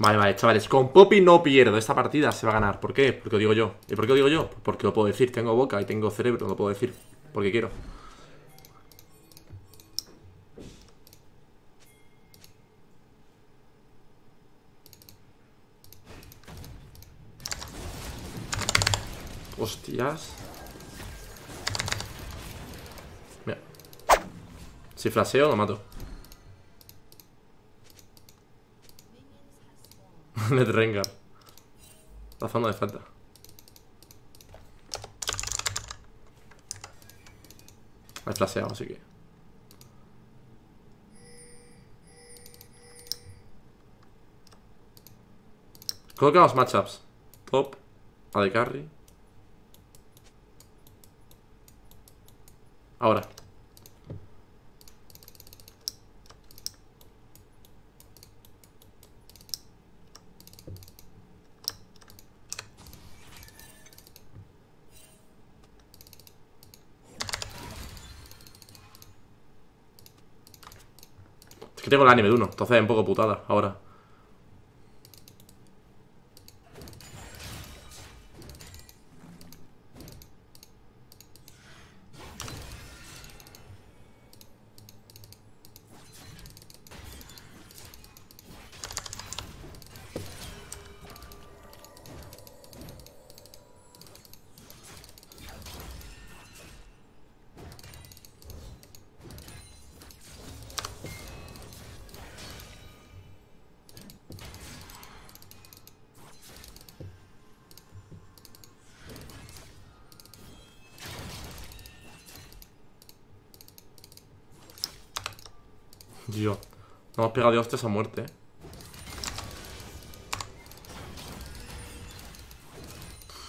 Vale, vale, chavales, con Poppy no pierdo. Esta partida se va a ganar, ¿por qué? Porque lo digo yo. ¿Y por qué lo digo yo? Porque lo puedo decir, tengo boca y tengo cerebro, lo puedo decir porque quiero. Hostias. Mira. Si flaseo, lo mato. Net Rengar. La zona de falta. Me he flaseado, así que. Colocamos matchups. Top. A de carry. Ahora. Es que tengo el anime de uno, entonces es un poco putada ahora. Dios, no hemos pegado de hostias a muerte, ¿eh?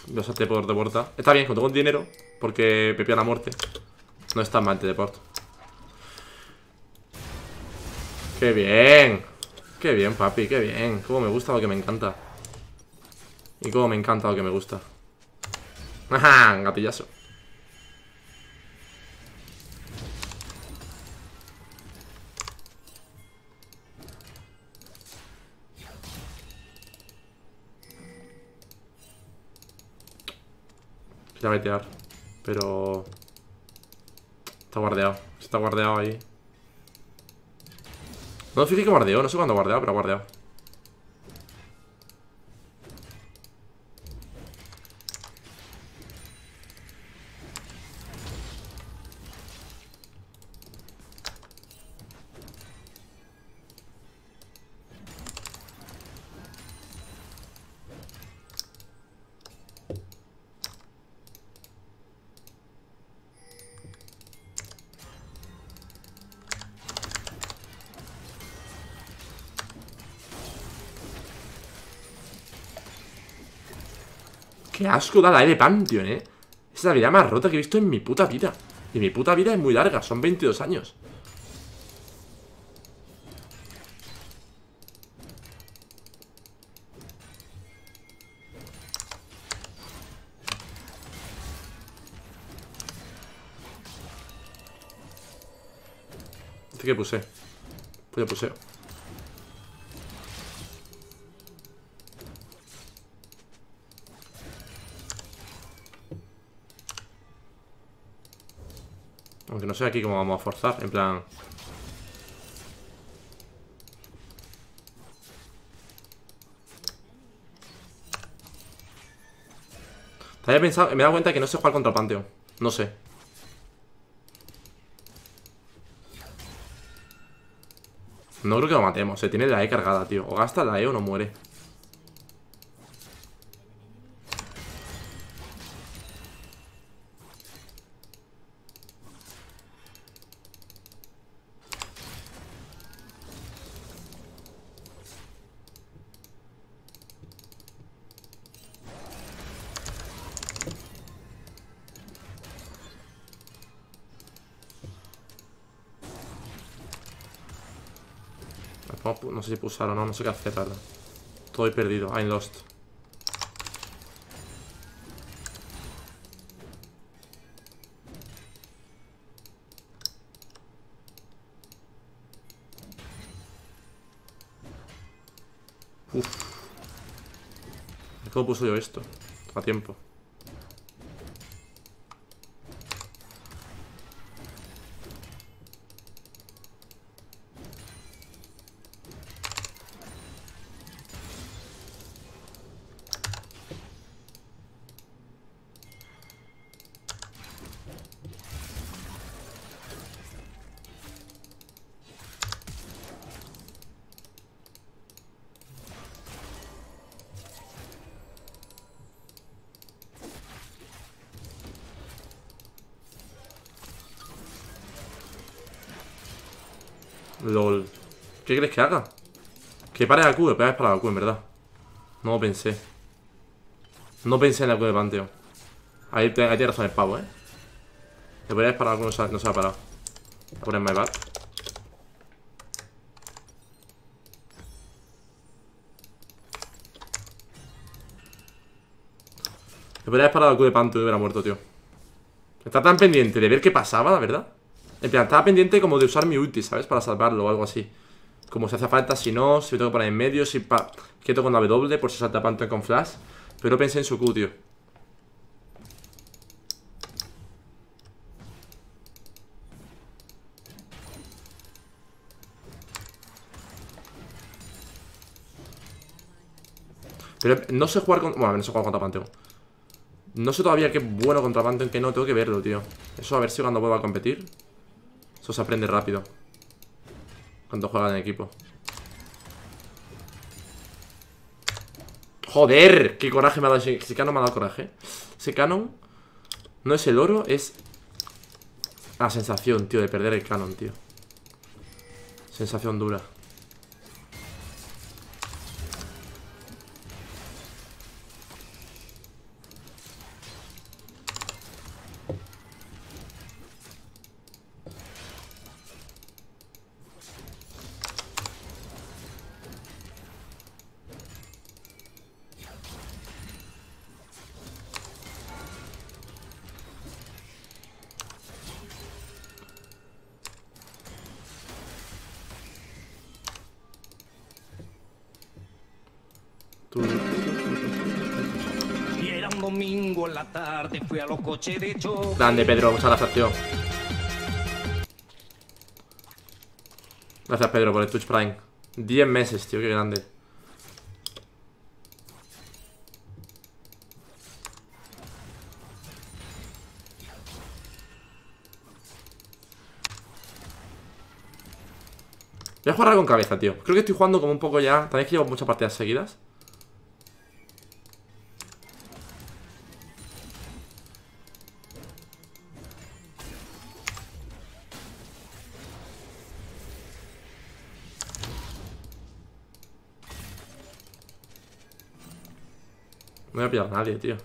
Voy a usar teleport de puerta. Está bien, cuento con dinero, porque pepean a muerte. No está mal teleport. ¡Qué bien! ¡Qué bien, papi! ¡Qué bien! Cómo me gusta lo que me encanta. Y cómo me encanta lo que me gusta. ¡Ajá! Gatillazo. Quería metear, pero está guardeado. Está guardeado ahí. No me fijé que guardeó, no sé cuándo guardeado, pero guardeado. Qué asco da la E de Pantheon, eh. Es la habilidad más rota que he visto en mi puta vida. Y mi puta vida es muy larga, son 22 años. ¿Este qué puse? Pues yo puseo. Aunque no sé aquí cómo vamos a forzar, en plan... Te había pensado, me he dado cuenta que no sé jugar contra el Pantheon. No sé. No creo que lo matemos, se tiene la E cargada, tío. O gasta la E o no muere. No sé si pulsar o no, no sé qué hacer, la verdad. Todo he perdido, I'm lost. Uf. ¿Cómo puse yo esto? A tiempo. LOL. ¿Qué crees que haga? Que pare la Q, pero es para la Q, en verdad. No lo pensé. No pensé en la Q de Pantheon. Ahí tiene razón el pavo, Debería parar la Q, no se ha parado. Voy a poner my back. Debería parar la Q de Pantheon y hubiera muerto, tío. Está tan pendiente de ver qué pasaba, la verdad. En plan, estaba pendiente como de usar mi ulti, ¿sabes? Para salvarlo o algo así. Como si hace falta, si no, si me tengo que poner en medio, si quieto con la W por si salta Pantheon con flash. Pero pensé en su Q, tío. Pero no sé jugar con... Bueno, no sé jugar contra Pantheon. No sé todavía qué bueno contra Pantheon, que no, tengo que verlo, tío. Eso a ver si cuando vuelva a competir. Eso se aprende rápido cuando juegan en equipo. ¡Joder! ¡Qué coraje me ha dado! Ese canon me ha dado coraje. Ese canon no es el oro, es la sensación, tío, de perder el canon, tío. Sensación dura. Y era un domingo en la tarde, fui a los coches de choque. Grande, Pedro, vamos a la facción. Gracias, Pedro, por el Twitch Prime. 10 meses, tío, qué grande. Voy a jugar con cabeza, tío. Creo que estoy jugando como un poco ya. También es que llevo muchas partidas seguidas. No voy a pillar a nadie, tío.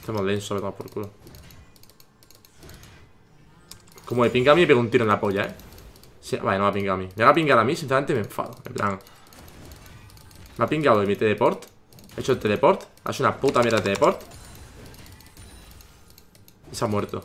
Estamos lensos, me tomas por culo. Como me pinga a mí, me pego un tiro en la polla, Sí, vale, no me ha pingado a mí. Me va a pingar a mí, sinceramente me enfado. En plan, me ha pingado de mi teleport. He hecho el teleport. Ha hecho una puta mierda de teleport. Y se ha muerto.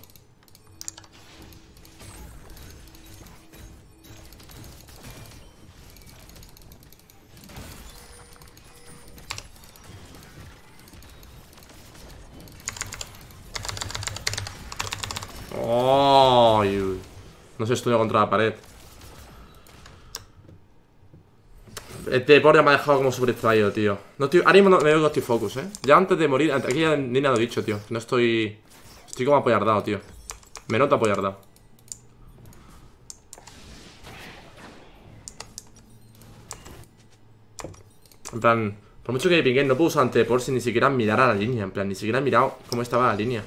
No se estudia contra la pared. Este pobre me ha dejado como super extraído, tío. No, tío, ahora mismo no, me veo que estoy focus, Ya antes de morir, aquí ya ni nada he dicho, tío. No estoy... Estoy como apoyardado, tío. Me noto apoyardado. En plan, por mucho que pingué, no puedo usar anteport sin ni siquiera mirar a la línea. En plan, ni siquiera he mirado cómo estaba la línea.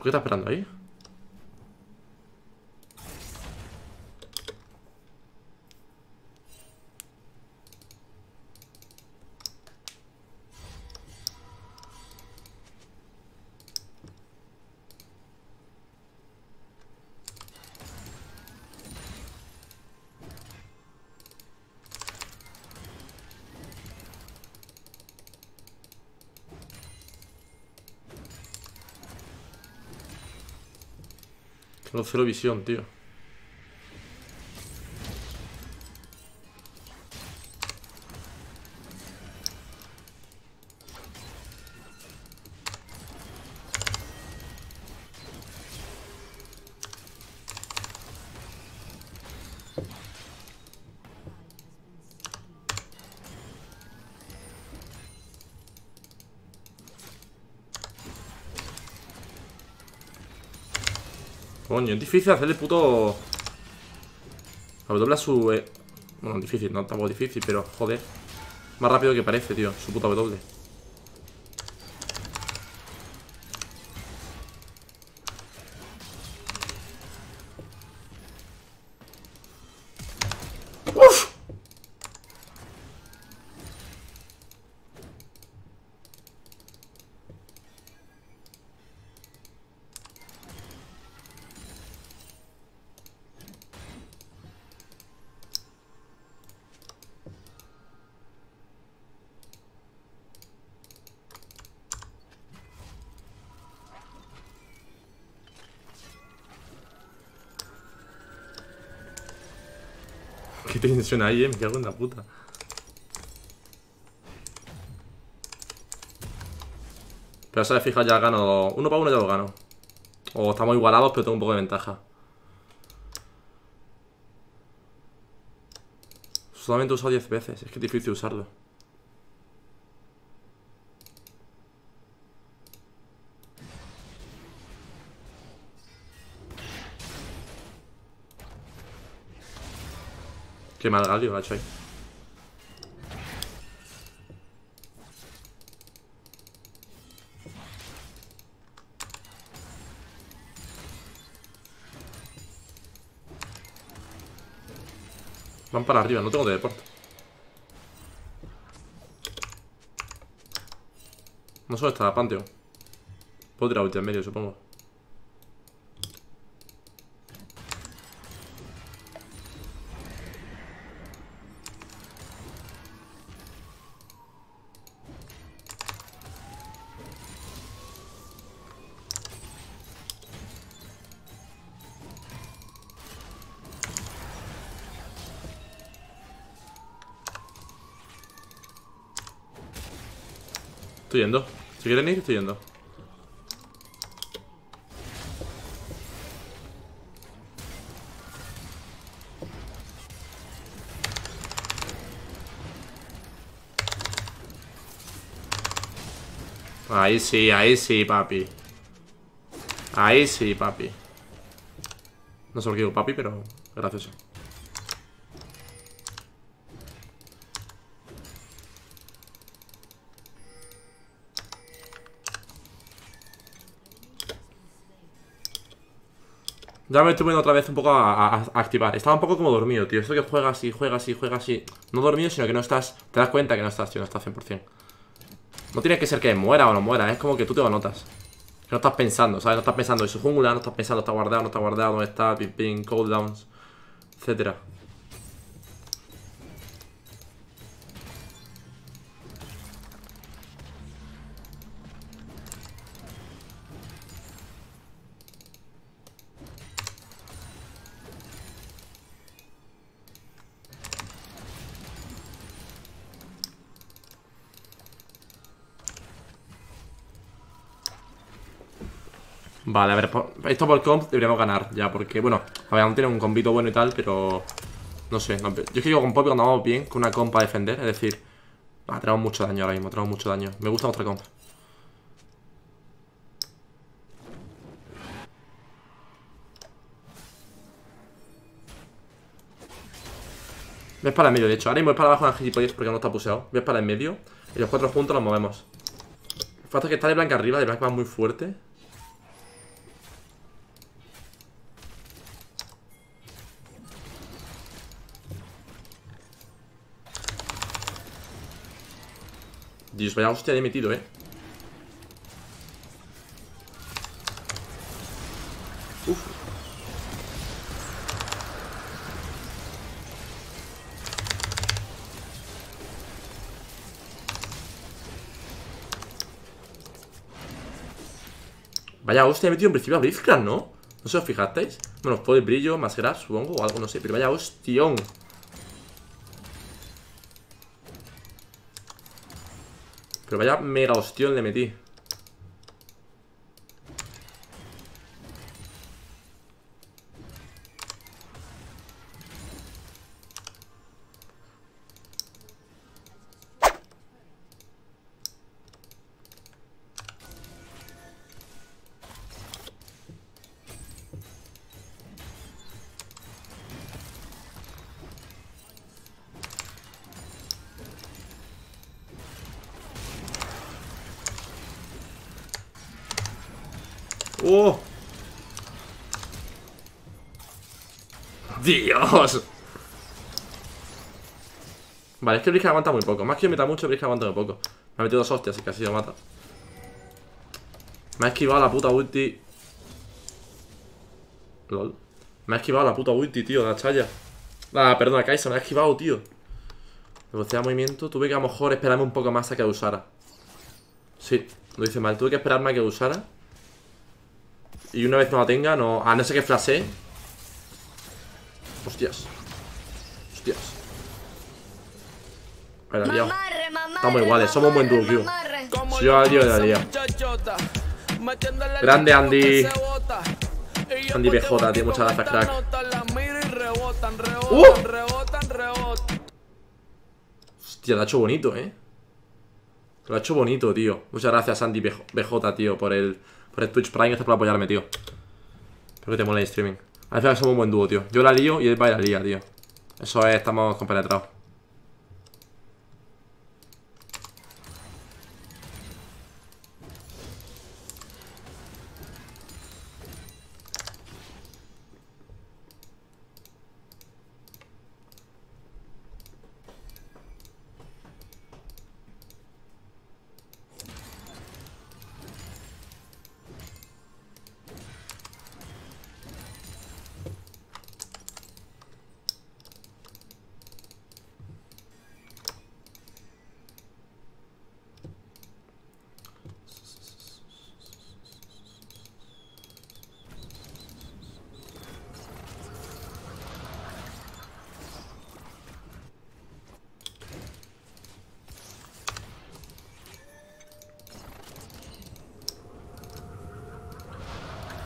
¿Por qué está esperando ahí? Tengo cero visión, tío. Coño, es difícil hacerle puto... La W a su... Bueno, difícil, no tampoco difícil, pero joder. Más rápido que parece, tío, su puta W. ¡Uf! Qué tensión ahí, me cago en la puta. Pero sabes, fija, ya gano. Uno para uno ya lo gano. O estamos igualados, pero tengo un poco de ventaja. Solamente he usado 10 veces, es que es difícil usarlo. Qué mal galio ha hecho ahí. Van para arriba, no tengo teleporte. No solo está Pantheon. Puedo tirar ulti en medio, supongo. Estoy yendo. Si quieren ir, estoy yendo. Ahí sí, papi. Ahí sí, papi. No sé por qué digo papi, pero gracioso. Ya me estoy poniendo otra vez un poco a activar. Estaba un poco como dormido, tío. Esto que juegas y juegas y juegas y... No dormido, sino que no estás... Te das cuenta que no estás, tío. No estás 100%. No tiene que ser que muera o no muera. Es como que tú te lo notas. Que no estás pensando, ¿sabes? No estás pensando en su jungla. No estás pensando, está guardado, no está guardado. ¿Dónde está? Ping, ping, cooldowns, etcétera. Vale, a ver, esto por comp deberíamos ganar ya, porque, bueno, a ver, aún tiene un compito bueno y tal, pero... No sé, no, yo es que digo con Poppy cuando vamos bien, con una comp a defender, es decir... Ah, traemos mucho daño ahora mismo, traemos mucho daño. Me gusta nuestra comp. Ves para el medio, de hecho, ahora mismo es para abajo en el gilipollas porque no está puseado. Ves para el medio, y los cuatro juntos nos movemos. El facto es que está de blanca arriba, de blanca va muy fuerte. Dios, vaya hostia de metido, Uf. Vaya hostia de metido en principio a Blitzcrank, ¿no? No sé si os fijasteis. Bueno, por el brillo, más grab, supongo, o algo, no sé. Pero vaya hostión. Pero vaya mega hostión le metí. ¡Oh! ¡Dios! Vale, es que Brisca aguanta muy poco. Más que meta mucho, Brisca aguanta muy poco. Me ha metido dos hostias y casi lo mata. Me ha esquivado la puta ulti. LOL. Me ha esquivado la puta ulti, tío, la chaya. Ah, perdona, Kai'Sa, me ha esquivado, tío. Me gustaba el movimiento. Tuve que a lo mejor esperarme un poco más a que lo usara. Sí, lo hice mal. Tuve que esperarme a que lo usara. Y una vez no la tenga, no... Ah, no sé qué flashé. Hostias. Hostias. Vale, la liado. Estamos iguales, somos un buen duo, tío. Si yo al lío de la liado. Grande Andy. Andy PJ, tío, muchas gracias, crack. Hostia, lo ha hecho bonito, Lo ha hecho bonito, tío. Muchas gracias, Andy PJ, tío, por el... Twitch Prime, gracias por apoyarme, tío. Espero que te mole el streaming. Al final somos un buen dúo, tío. Yo la lío y él va y la lía, tío. Eso es, estamos compenetrados.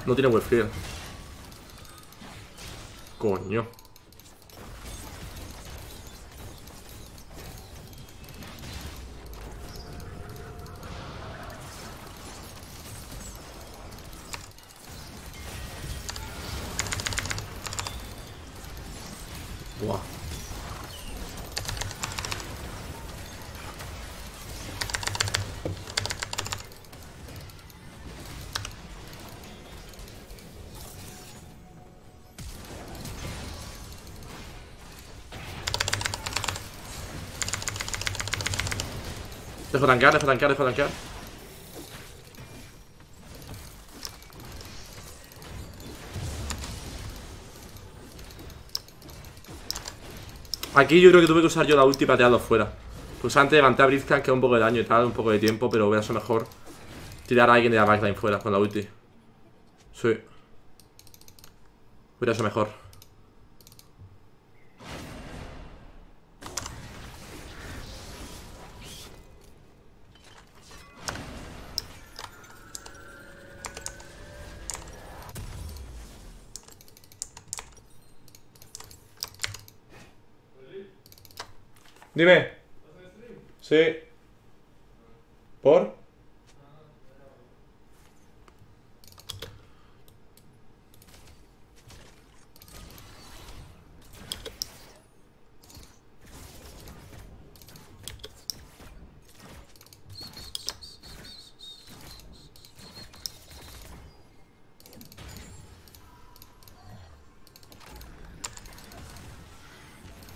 No tiene webfield. Coño. Buah. Dejo tanquear, dejo tanquear, dejo tanquear. Aquí yo creo que tuve que usar yo la ulti para tirarlo fuera. Pues antes levanté a Blitzcrank, que da un poco de daño y tal, un poco de tiempo, pero hubiera sido mejor tirar a alguien de la backline fuera con la ulti. Sí. Hubiera sido mejor. Dime. Sí. ¿Por?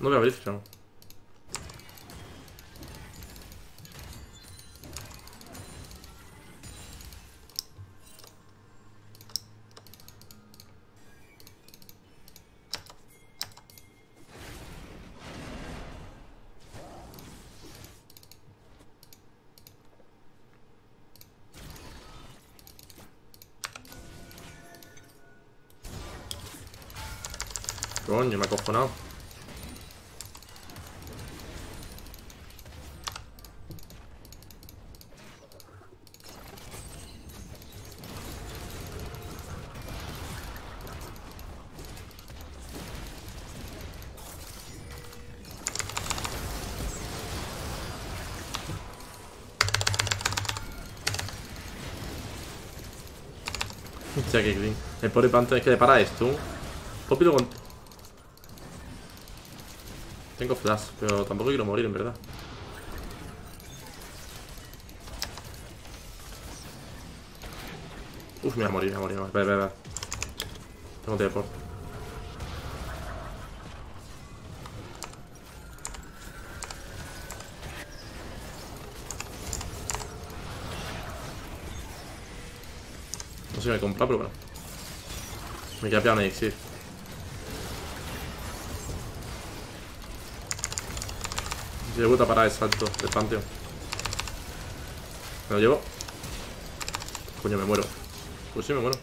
No me abrís, claro. Coño, me ha acojonado. Hostia, qué green. El pobre pan tenés que deparar esto. Poppy con... Tengo flash, pero tampoco quiero morir, en verdad. Uf, me voy a morir, me voy a morir. Espera, espera, espera. Tengo teleport. No sé si me he comprado, pero bueno. Me queda pillado un elixir. Se le gusta parar el salto del panteón. ¿Me lo llevo? Coño, me muero. Pues sí, me muero.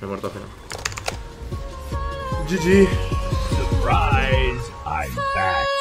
Me he muerto al final. GG. Surprise, I'm back.